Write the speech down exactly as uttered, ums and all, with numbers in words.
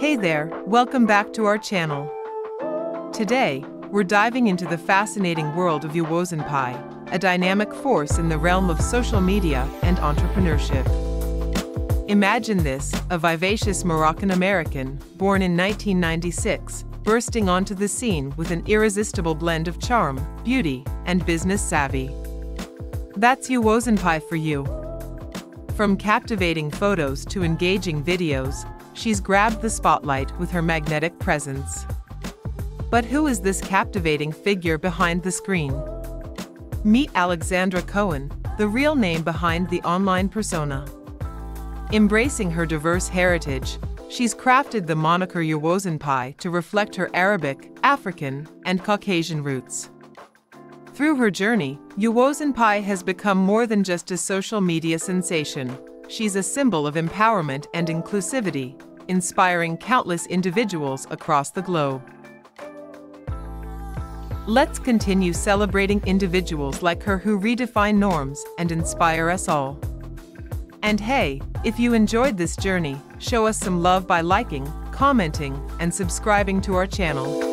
Hey there, welcome back to our channel. Today, we're diving into the fascinating world of Yawoesenpai, a dynamic force in the realm of social media and entrepreneurship. Imagine this, a vivacious Moroccan-American, born in nineteen ninety-six, bursting onto the scene with an irresistible blend of charm, beauty, and business savvy. That's Yawoesenpai for you. From captivating photos to engaging videos, she's grabbed the spotlight with her magnetic presence. But who is this captivating figure behind the screen? Meet Alexandra Cohen, the real name behind the online persona. Embracing her diverse heritage, she's crafted the moniker Yawoesenpai to reflect her Arabic, African, and Caucasian roots. Through her journey, Yawoesenpai has become more than just a social media sensation. She's a symbol of empowerment and inclusivity, inspiring countless individuals across the globe. Let's continue celebrating individuals like her who redefine norms and inspire us all. And hey, if you enjoyed this journey, show us some love by liking, commenting, and subscribing to our channel.